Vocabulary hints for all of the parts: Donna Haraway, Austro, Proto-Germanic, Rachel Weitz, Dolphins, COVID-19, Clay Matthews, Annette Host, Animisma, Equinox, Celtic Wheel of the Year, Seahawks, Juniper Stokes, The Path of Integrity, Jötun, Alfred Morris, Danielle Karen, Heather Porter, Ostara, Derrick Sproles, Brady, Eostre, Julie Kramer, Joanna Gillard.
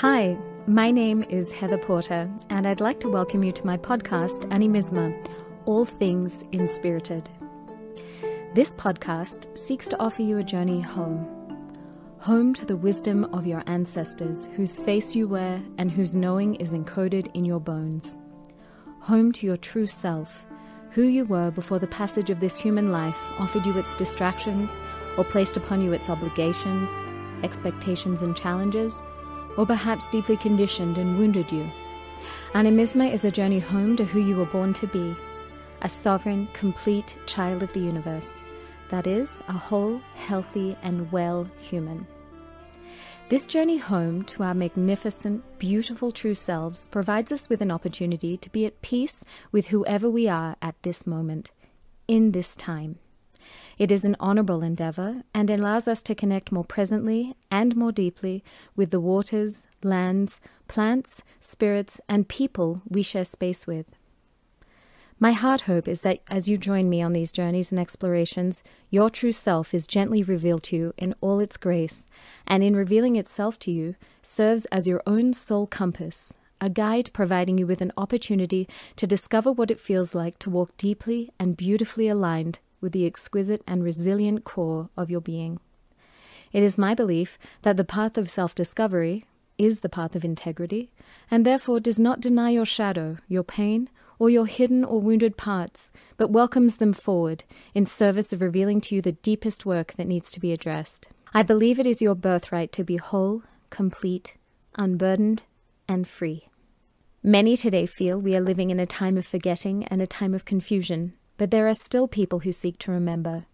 Hi, my name is Heather Porter, and I'd like to welcome you to my podcast, Animisma, All Things Inspirited. This podcast seeks to offer you a journey home. Home to the wisdom of your ancestors, whose face you wear and whose knowing is encoded in your bones. Home to your true self, who you were before the passage of this human life offered you its distractions or placed upon you its obligations, expectations and challenges, or perhaps deeply conditioned and wounded you. Animisma is a journey home to who you were born to be, a sovereign, complete child of the universe, that is, a whole, healthy and well human. This journey home to our magnificent, beautiful true selves provides us with an opportunity to be at peace with whoever we are at this moment, in this time. It is an honorable endeavor and allows us to connect more presently and more deeply with the waters, lands, plants, spirits, and people we share space with. My heart hope is that as you join me on these journeys and explorations, your true self is gently revealed to you in all its grace, and in revealing itself to you, serves as your own soul compass, a guide providing you with an opportunity to discover what it feels like to walk deeply and beautifully aligned with the exquisite and resilient core of your being. It is my belief that the path of self-discovery is the path of integrity, and therefore does not deny your shadow, your pain, or your hidden or wounded parts, but welcomes them forward in service of revealing to you the deepest work that needs to be addressed. I believe it is your birthright to be whole, complete, unburdened, and free. Many today feel we are living in a time of forgetting and a time of confusion, but there are still people who seek to remember,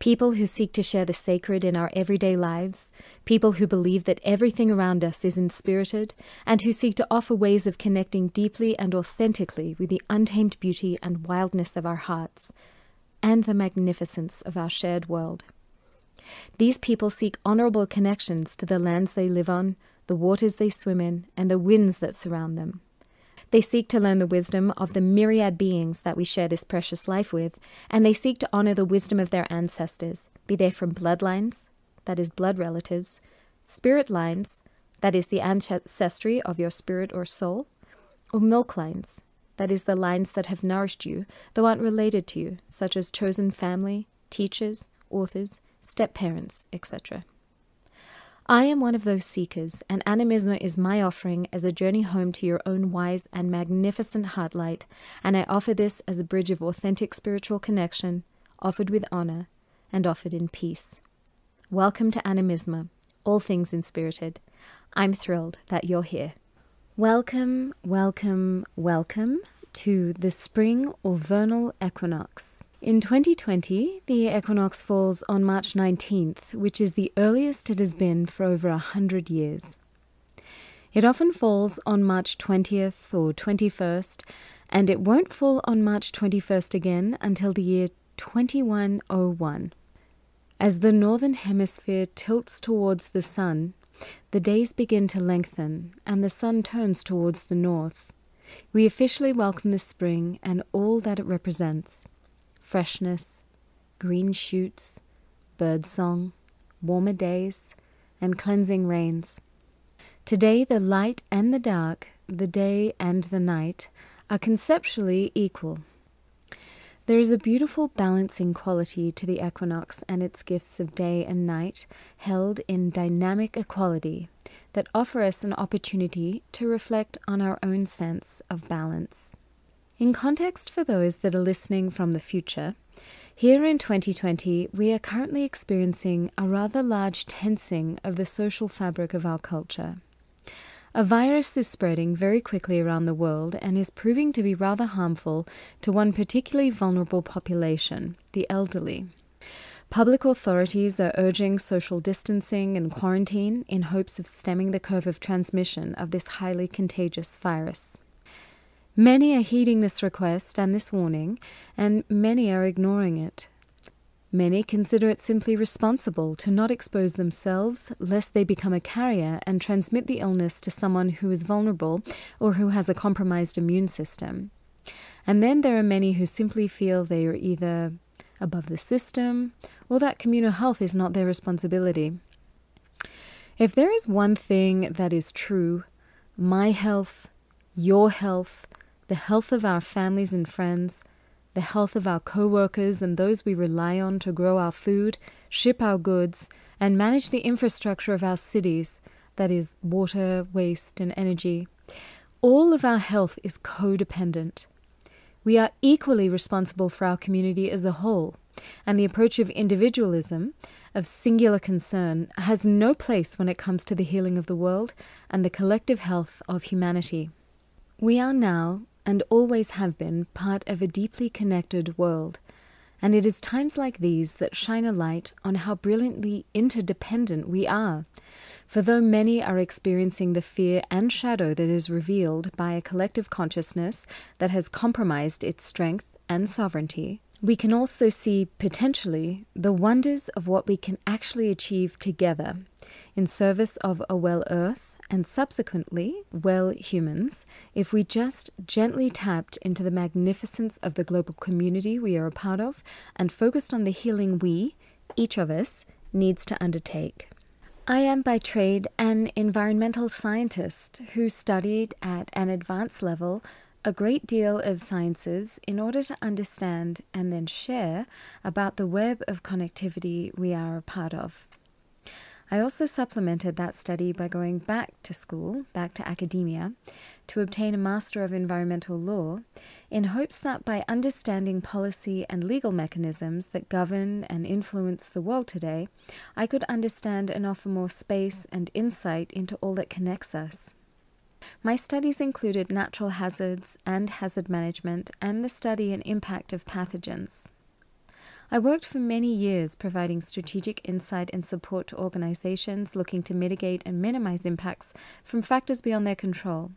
people who seek to share the sacred in our everyday lives, people who believe that everything around us is inspirited, and who seek to offer ways of connecting deeply and authentically with the untamed beauty and wildness of our hearts, and the magnificence of our shared world. These people seek honorable connections to the lands they live on, the waters they swim in, and the winds that surround them. They seek to learn the wisdom of the myriad beings that we share this precious life with, and they seek to honor the wisdom of their ancestors, be they from bloodlines, that is blood relatives, spirit lines, that is the ancestry of your spirit or soul, or milk lines, that is the lines that have nourished you, though aren't related to you, such as chosen family, teachers, authors, step-parents, etc. I am one of those seekers, and Animisma is my offering as a journey home to your own wise and magnificent heartlight, and I offer this as a bridge of authentic spiritual connection, offered with honor, and offered in peace. Welcome to Animisma, All Things Inspirited. I'm thrilled that you're here. Welcome, welcome, welcome to the spring or vernal equinox. In 2020, the equinox falls on March 19th, which is the earliest it has been for over 100 years. It often falls on March 20th or 21st, and it won't fall on March 21st again until the year 2101. As the northern hemisphere tilts towards the sun, the days begin to lengthen, and the sun turns towards the north. We officially welcome the spring and all that it represents. Freshness, green shoots, birdsong, warmer days, and cleansing rains. Today the light and the dark, the day and the night, are conceptually equal. There is a beautiful balancing quality to the equinox and its gifts of day and night, held in dynamic equality, that offer us an opportunity to reflect on our own sense of balance. In context for those that are listening from the future, here in 2020 we are currently experiencing a rather large tensing of the social fabric of our culture. A virus is spreading very quickly around the world and is proving to be rather harmful to one particularly vulnerable population, the elderly. Public authorities are urging social distancing and quarantine in hopes of stemming the curve of transmission of this highly contagious virus. Many are heeding this request and this warning, and many are ignoring it. Many consider it simply responsible to not expose themselves lest they become a carrier and transmit the illness to someone who is vulnerable or who has a compromised immune system. And then there are many who simply feel they are either above the system or that communal health is not their responsibility. If there is one thing that is true, my health, your health, the health of our families and friends, the health of our co-workers and those we rely on to grow our food, ship our goods, and manage the infrastructure of our cities, that is, water, waste, and energy. All of our health is codependent. We are equally responsible for our community as a whole, and the approach of individualism, of singular concern, has no place when it comes to the healing of the world and the collective health of humanity. We are now, and always have been, part of a deeply connected world, and it is times like these that shine a light on how brilliantly interdependent we are, for though many are experiencing the fear and shadow that is revealed by a collective consciousness that has compromised its strength and sovereignty, we can also see, potentially, the wonders of what we can actually achieve together in service of a well earth, and subsequently, well humans, if we just gently tapped into the magnificence of the global community we are a part of and focused on the healing we, each of us, needs to undertake. I am by trade an environmental scientist who studied at an advanced level a great deal of sciences in order to understand and then share about the web of connectivity we are a part of. I also supplemented that study by going back to school, back to academia, to obtain a Master of Environmental Law, in hopes that by understanding policy and legal mechanisms that govern and influence the world today, I could understand and offer more space and insight into all that connects us. My studies included natural hazards and hazard management and the study and impact of pathogens. I worked for many years providing strategic insight and support to organizations looking to mitigate and minimize impacts from factors beyond their control,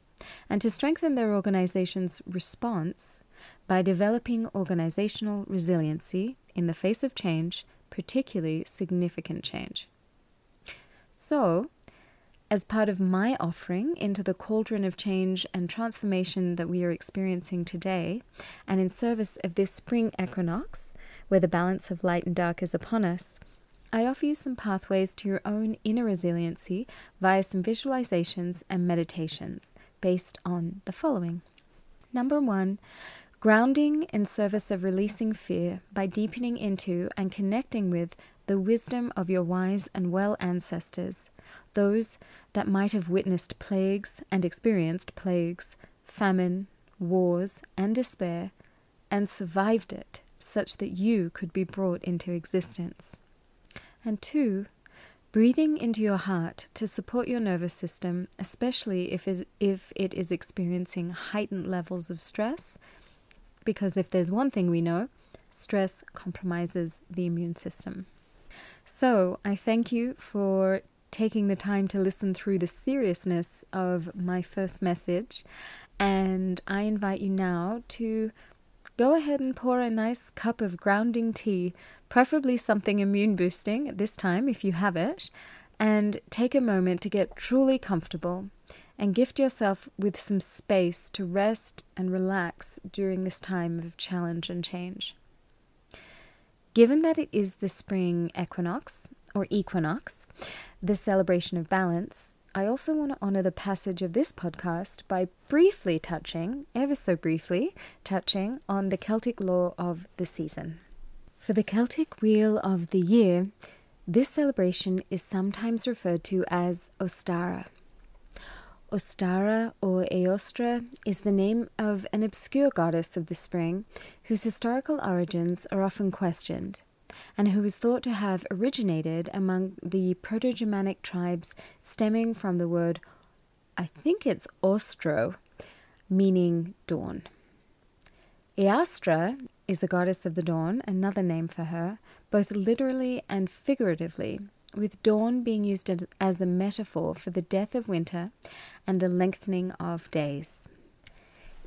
and to strengthen their organization's response by developing organizational resiliency in the face of change, particularly significant change. So, as part of my offering into the cauldron of change and transformation that we are experiencing today, and in service of this spring equinox, where the balance of light and dark is upon us, I offer you some pathways to your own inner resiliency via some visualizations and meditations based on the following. Number one, grounding in service of releasing fear by deepening into and connecting with the wisdom of your wise and well ancestors, those that might have witnessed plagues and experienced plagues, famine, wars, and despair, and survived it, such that you could be brought into existence. And two, breathing into your heart to support your nervous system, especially if it is experiencing heightened levels of stress, because if there's one thing we know, stress compromises the immune system. So I thank you for taking the time to listen through the seriousness of my first message, and I invite you now to go ahead and pour a nice cup of grounding tea, preferably something immune boosting at this time if you have it, and take a moment to get truly comfortable and gift yourself with some space to rest and relax during this time of challenge and change. Given that it is the spring equinox, or equinox, the celebration of balance, I also want to honor the passage of this podcast by briefly touching, ever so briefly, touching on the Celtic law of the season. For the Celtic Wheel of the Year, this celebration is sometimes referred to as Ostara. Ostara, or Eostre, is the name of an obscure goddess of the spring whose historical origins are often questioned, and who is thought to have originated among the Proto-Germanic tribes, stemming from the word, I think it's Austro, meaning dawn. Eostre is a goddess of the dawn, another name for her, both literally and figuratively, with dawn being used as a metaphor for the death of winter and the lengthening of days.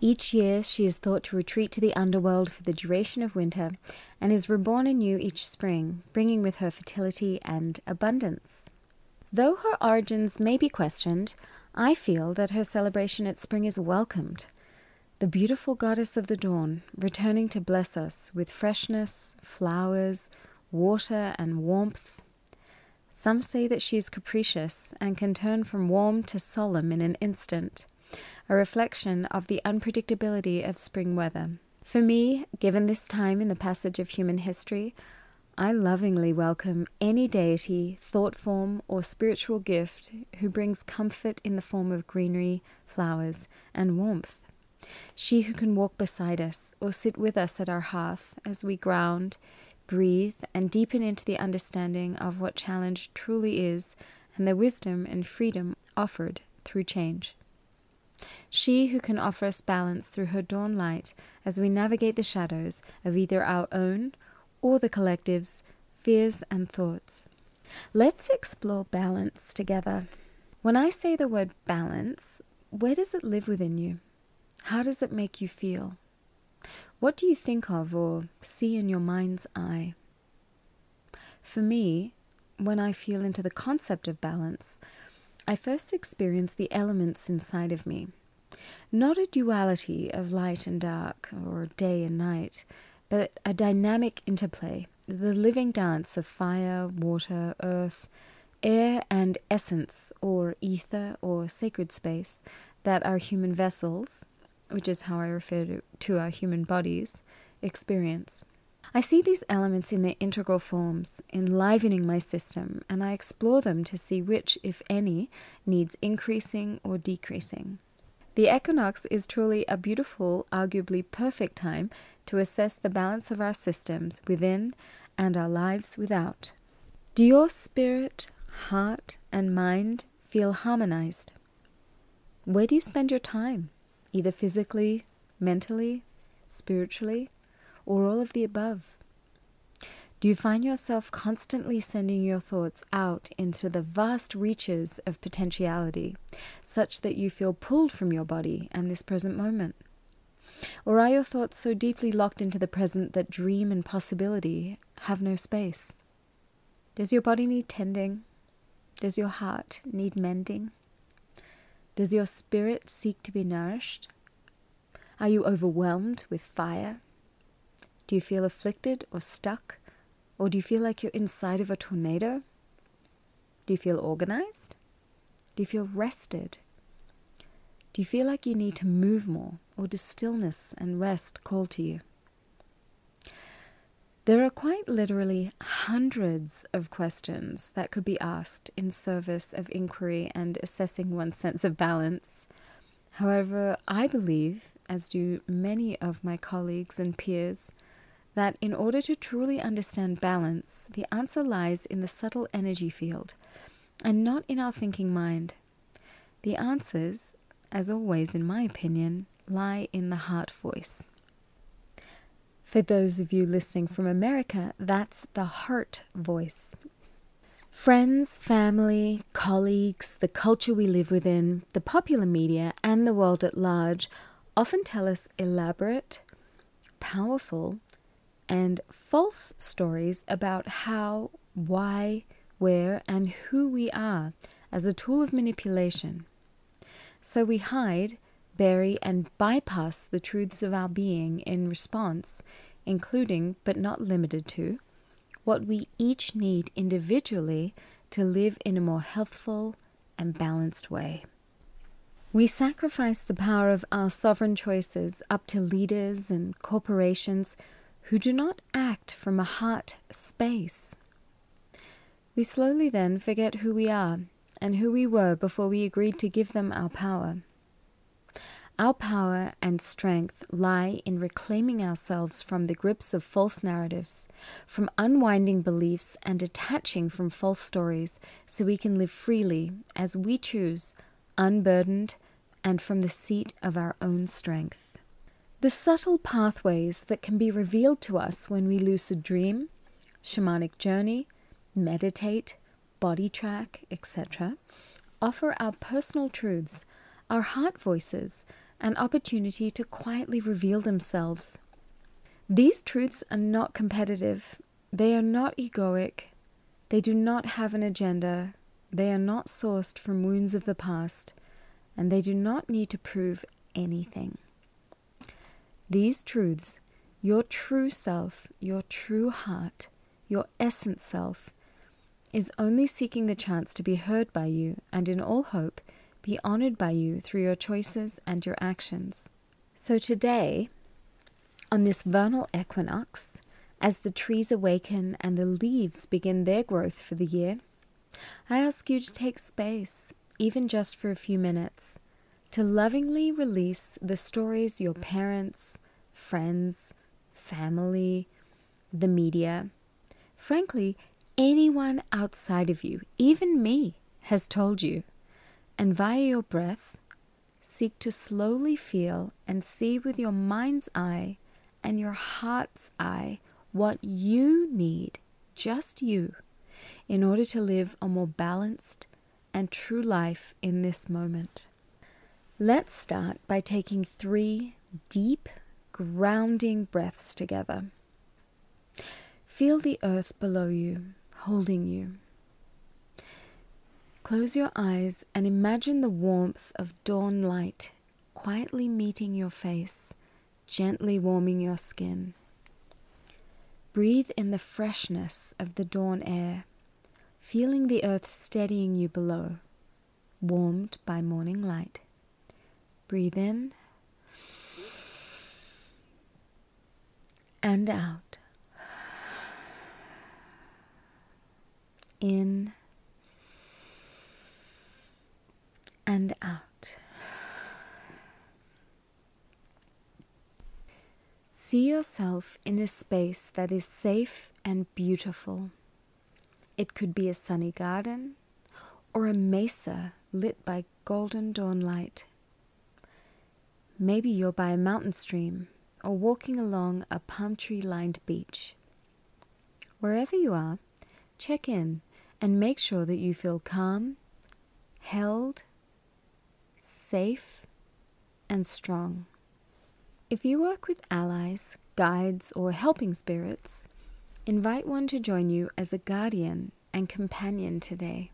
Each year, she is thought to retreat to the underworld for the duration of winter and is reborn anew each spring, bringing with her fertility and abundance. Though her origins may be questioned, I feel that her celebration at spring is welcomed. The beautiful goddess of the dawn, returning to bless us with freshness, flowers, water, and warmth. Some say that she is capricious and can turn from warm to solemn in an instant, a reflection of the unpredictability of spring weather. For me, given this time in the passage of human history, I lovingly welcome any deity, thought form, or spiritual gift who brings comfort in the form of greenery, flowers, and warmth. She who can walk beside us or sit with us at our hearth as we ground, breathe, and deepen into the understanding of what challenge truly is and the wisdom and freedom offered through change. She who can offer us balance through her dawn light as we navigate the shadows of either our own or the collective's fears and thoughts. Let's explore balance together. When I say the word balance, where does it live within you? How does it make you feel? What do you think of or see in your mind's eye? For me, when I feel into the concept of balance, I first experience the elements inside of me. Not a duality of light and dark, or day and night, but a dynamic interplay, the living dance of fire, water, earth, air, and essence, or ether, or sacred space, that our human vessels, which is how I refer to our human bodies, experience. I see these elements in their integral forms, enlivening my system, and I explore them to see which, if any, needs increasing or decreasing. The equinox is truly a beautiful, arguably perfect time to assess the balance of our systems within and our lives without. Do your spirit, heart, and mind feel harmonized? Where do you spend your time? Either physically, mentally, spiritually, or all of the above? Do you find yourself constantly sending your thoughts out into the vast reaches of potentiality, such that you feel pulled from your body and this present moment? Or are your thoughts so deeply locked into the present that dream and possibility have no space? Does your body need tending? Does your heart need mending? Does your spirit seek to be nourished? Are you overwhelmed with fire? Do you feel afflicted or stuck? Or do you feel like you're inside of a tornado? Do you feel organized? Do you feel rested? Do you feel like you need to move more, or does stillness and rest call to you? There are quite literally hundreds of questions that could be asked in service of inquiry and assessing one's sense of balance. However, I believe, as do many of my colleagues and peers, that in order to truly understand balance, the answer lies in the subtle energy field, and not in our thinking mind. The answers, as always in my opinion, lie in the heart voice. For those of you listening from America, that's the heart voice. Friends, family, colleagues, the culture we live within, the popular media, and the world at large often tell us elaborate, powerful, and false stories about how, why, where, and who we are as a tool of manipulation. So we hide, bury, and bypass the truths of our being in response, including, but not limited to, what we each need individually to live in a more healthful and balanced way. We sacrifice the power of our sovereign choices up to leaders and corporations who do not act from a heart space. We slowly then forget who we are and who we were before we agreed to give them our power. Our power and strength lie in reclaiming ourselves from the grips of false narratives, from unwinding beliefs and detaching from false stories so we can live freely as we choose, unburdened and from the seat of our own strength. The subtle pathways that can be revealed to us when we lucid dream, shamanic journey, meditate, body track, etc., offer our personal truths, our heart voices, an opportunity to quietly reveal themselves. These truths are not competitive. They are not egoic. They do not have an agenda. They are not sourced from wounds of the past, and they do not need to prove anything. These truths, your true self, your true heart, your essence self, is only seeking the chance to be heard by you and in all hope be honored by you through your choices and your actions. So today, on this vernal equinox, as the trees awaken and the leaves begin their growth for the year, I ask you to take space, even just for a few minutes, to lovingly release the stories your parents, friends, family, the media, frankly, anyone outside of you, even me, has told you, and via your breath, seek to slowly feel and see with your mind's eye and your heart's eye what you need, just you, in order to live a more balanced and true life in this moment. Let's start by taking 3 deep, grounding breaths together. Feel the earth below you, holding you. Close your eyes and imagine the warmth of dawn light quietly meeting your face, gently warming your skin. Breathe in the freshness of the dawn air, feeling the earth steadying you below, warmed by morning light. Breathe in and out. In and out. See yourself in a space that is safe and beautiful. It could be a sunny garden or a mesa lit by golden dawn light. Maybe you're by a mountain stream or walking along a palm tree-lined beach. Wherever you are, check in and make sure that you feel calm, held, safe, and strong. If you work with allies, guides, or helping spirits, invite one to join you as a guardian and companion today.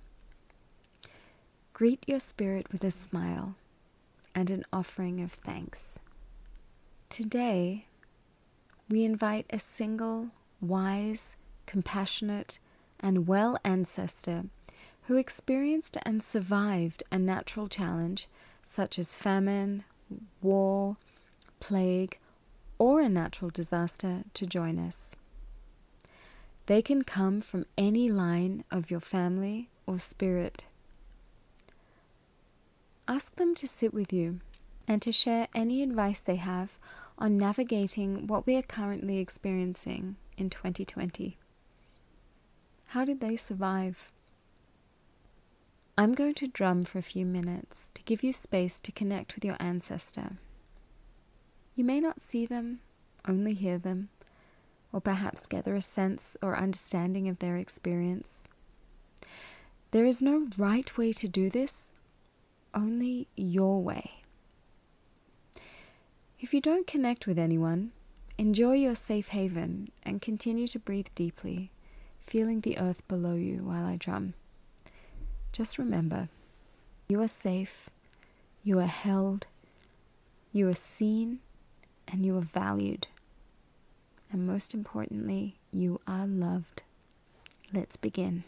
Greet your spirit with a smile and an offering of thanks. Today, we invite a single, wise, compassionate, and well ancestor who experienced and survived a natural challenge such as famine, war, plague, or a natural disaster to join us. They can come from any line of your family or spirit. Ask them to sit with you and to share any advice they have on navigating what we are currently experiencing in 2020. How did they survive? I'm going to drum for a few minutes to give you space to connect with your ancestor. You may not see them, only hear them, or perhaps gather a sense or understanding of their experience. There is no right way to do this, only your way. If you don't connect with anyone, enjoy your safe haven and continue to breathe deeply, feeling the earth below you while I drum. Just remember, you are safe, you are held, you are seen, and you are valued. And most importantly, you are loved. Let's begin.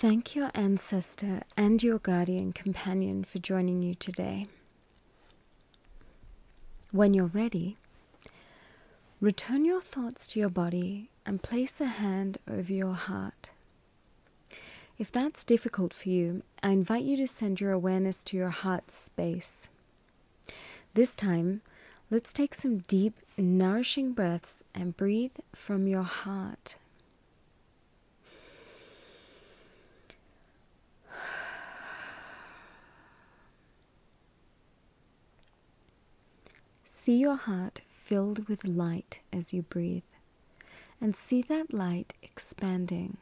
Thank your ancestor and your guardian companion for joining you today. When you're ready, return your thoughts to your body and place a hand over your heart. If that's difficult for you, I invite you to send your awareness to your heart space. This time, let's take some deep, nourishing breaths and breathe from your heart. See your heart filled with light as you breathe, and see that light expanding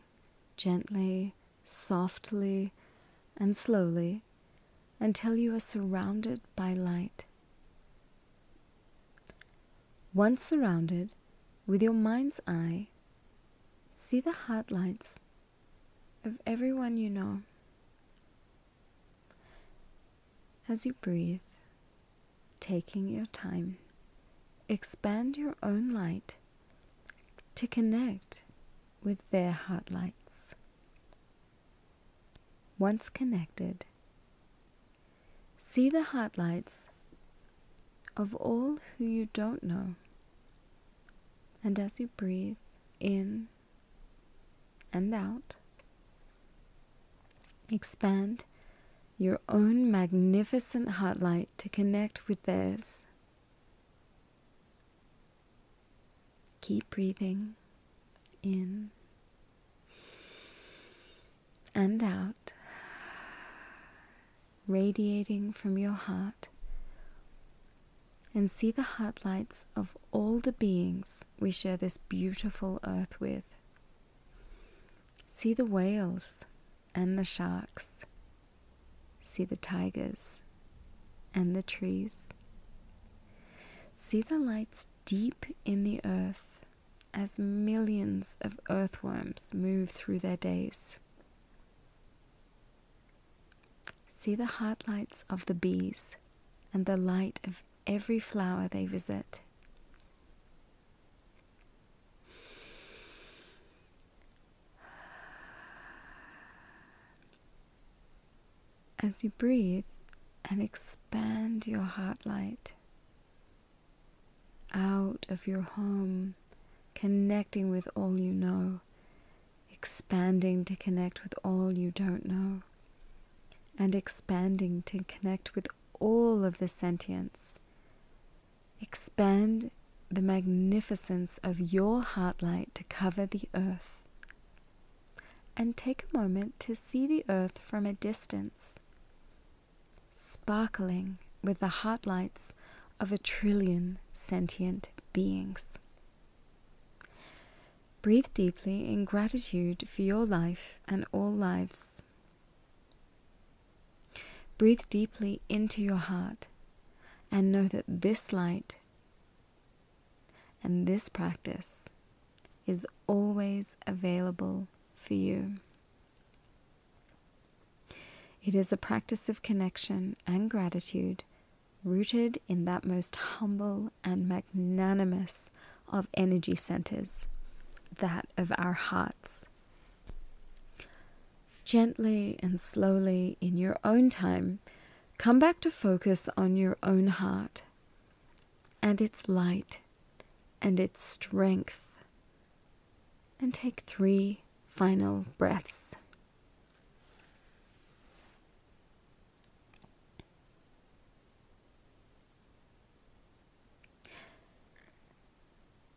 gently, softly, and slowly until you are surrounded by light. Once surrounded, with your mind's eye, see the heart lights of everyone you know. As you breathe, taking your time, expand your own light to connect with their heart lights. Once connected, see the heart lights of all who you don't know. And as you breathe in and out, expand your own magnificent heart light to connect with theirs. Keep breathing in and out, radiating from your heart, and see the heart lights of all the beings we share this beautiful earth with. See the whales and the sharks. See the tigers and the trees. See the lights deep in the earth as millions of earthworms move through their days. See the heart lights of the bees and the light of every flower they visit. As you breathe and expand your heart light out of your home, connecting with all you know, expanding to connect with all you don't know, and expanding to connect with all of the sentience. Expand the magnificence of your heart light to cover the earth. And take a moment to see the earth from a distance, sparkling with the heart lights of 1 trillion sentient beings. Breathe deeply in gratitude for your life and all lives. Breathe deeply into your heart and know that this light and this practice is always available for you. It is a practice of connection and gratitude, rooted in that most humble and magnanimous of energy centers, that of our hearts. Gently and slowly, in your own time, come back to focus on your own heart and its light and its strength, and take 3 final breaths.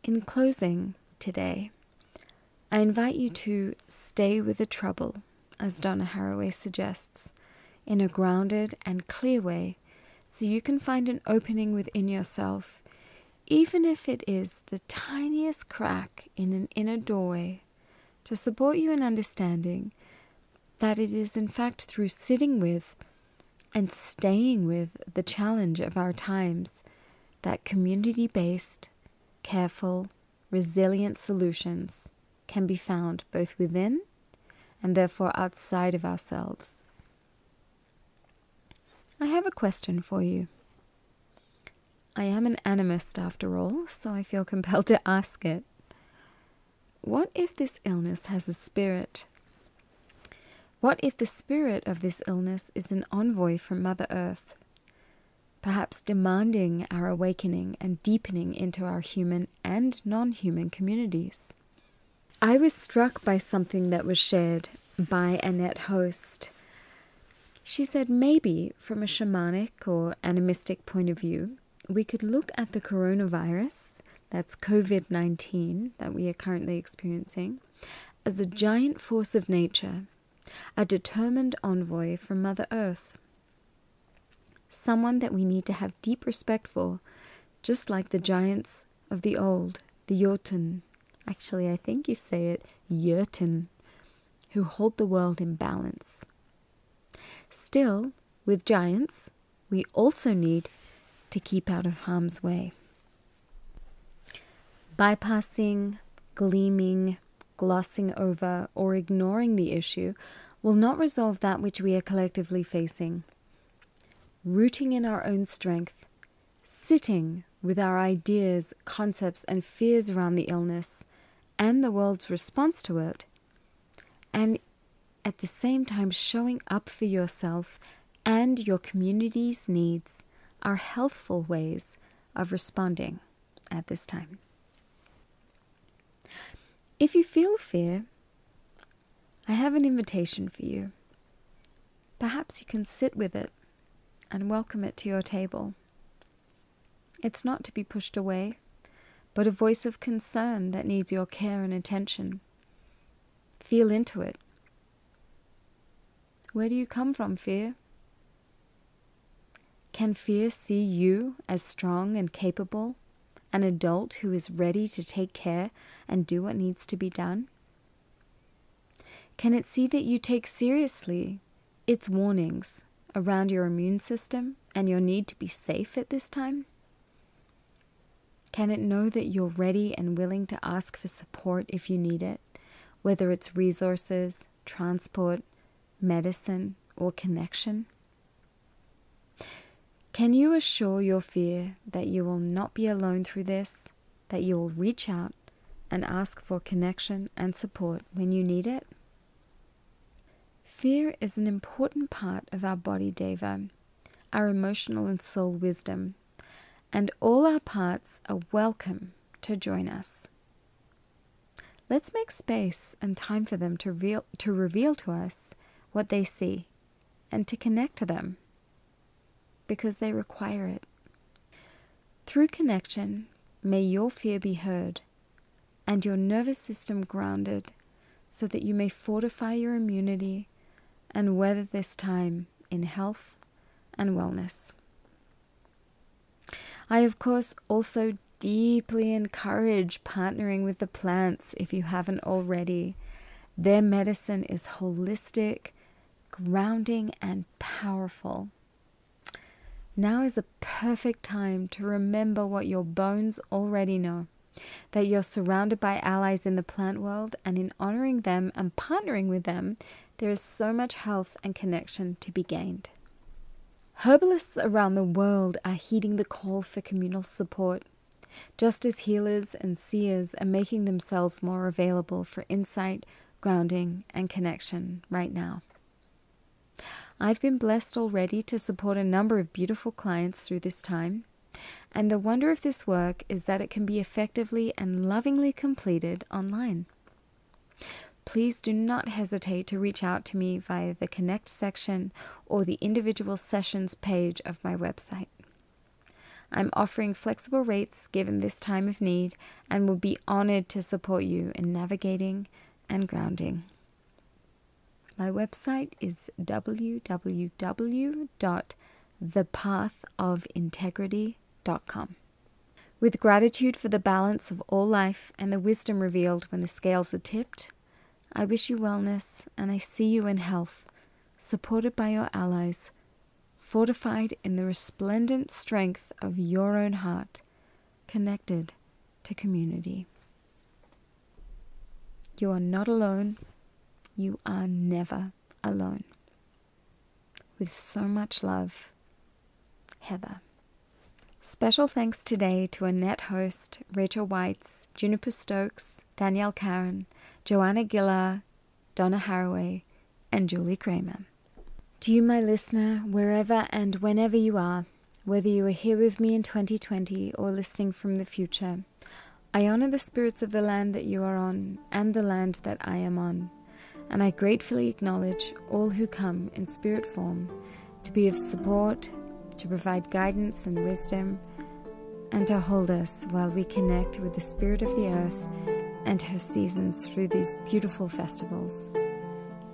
In closing today, I invite you to stay with the trouble, as Donna Haraway suggests, in a grounded and clear way, so you can find an opening within yourself, even if it is the tiniest crack in an inner doorway, to support you in understanding that it is in fact through sitting with and staying with the challenge of our times that community-based, careful, resilient solutions can be found both within and therefore outside of ourselves. I have a question for you. I am an animist after all, so I feel compelled to ask it. What if this illness has a spirit? What if the spirit of this illness is an envoy from Mother Earth, perhaps demanding our awakening and deepening into our human and non-human communities? I was struck by something that was shared by Annette Host. She said maybe from a shamanic or animistic point of view, we could look at the coronavirus, that's COVID-19 that we are currently experiencing, as a giant force of nature, a determined envoy from Mother Earth. Someone that we need to have deep respect for, just like the giants of the old, the Jötun. Actually, I think you say it, Jötun, who hold the world in balance. Still, with giants, we also need to keep out of harm's way. Bypassing, gleaming, glossing over or ignoring the issue will not resolve that which we are collectively facing. Rooting in our own strength, sitting with our ideas, concepts and fears around the illness and the world's response to it, and at the same time showing up for yourself and your community's needs are healthful ways of responding at this time. If you feel fear, I have an invitation for you. Perhaps you can sit with it and welcome it to your table. It's not to be pushed away, but a voice of concern that needs your care and attention. Feel into it. Where do you come from, fear? Can fear see you as strong and capable? An adult who is ready to take care and do what needs to be done? Can it see that you take seriously its warnings around your immune system and your need to be safe at this time? Can it know that you're ready and willing to ask for support if you need it, whether it's resources, transport, medicine, or connection? Can you assure your fear that you will not be alone through this, that you will reach out and ask for connection and support when you need it? Fear is an important part of our body deva, our emotional and soul wisdom, and all our parts are welcome to join us. Let's make space and time for them to reveal to us what they see and to connect to them, because they require it. Through connection, may your fear be heard and your nervous system grounded so that you may fortify your immunity and weather this time in health and wellness. I, of course, also deeply encourage partnering with the plants if you haven't already. Their medicine is holistic, grounding, and powerful. Now is a perfect time to remember what your bones already know, that you're surrounded by allies in the plant world, and in honoring them and partnering with them, there is so much health and connection to be gained. Herbalists around the world are heeding the call for communal support, just as healers and seers are making themselves more available for insight, grounding, and connection right now. I've been blessed already to support a number of beautiful clients through this time, and the wonder of this work is that it can be effectively and lovingly completed online. Please do not hesitate to reach out to me via the Connect section or the individual sessions page of my website. I'm offering flexible rates given this time of need and will be honored to support you in navigating and grounding. My website is www.thepathofintegrity.com. With gratitude for the balance of all life and the wisdom revealed when the scales are tipped, I wish you wellness and I see you in health, supported by your allies, fortified in the resplendent strength of your own heart, connected to community. You are not alone. You are never alone. With so much love, Heather. Special thanks today to Annette Host, Rachel Weitz, Juniper Stokes, Danielle Karen, Joanna Gillard, Donna Haraway, and Julie Kramer. To you, my listener, wherever and whenever you are, whether you are here with me in 2020 or listening from the future, I honor the spirits of the land that you are on and the land that I am on, and I gratefully acknowledge all who come in spirit form to be of support, to provide guidance and wisdom, and to hold us while we connect with the spirit of the earth and her seasons through these beautiful festivals.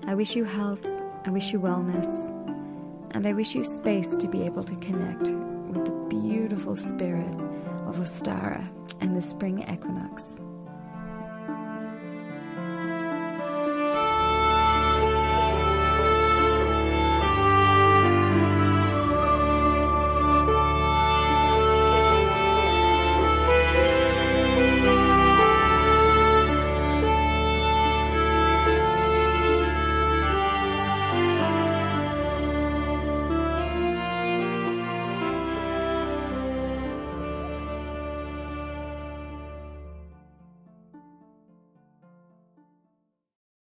I wish you health, I wish you wellness, and I wish you space to be able to connect with the beautiful spirit of Ostara and the spring equinox.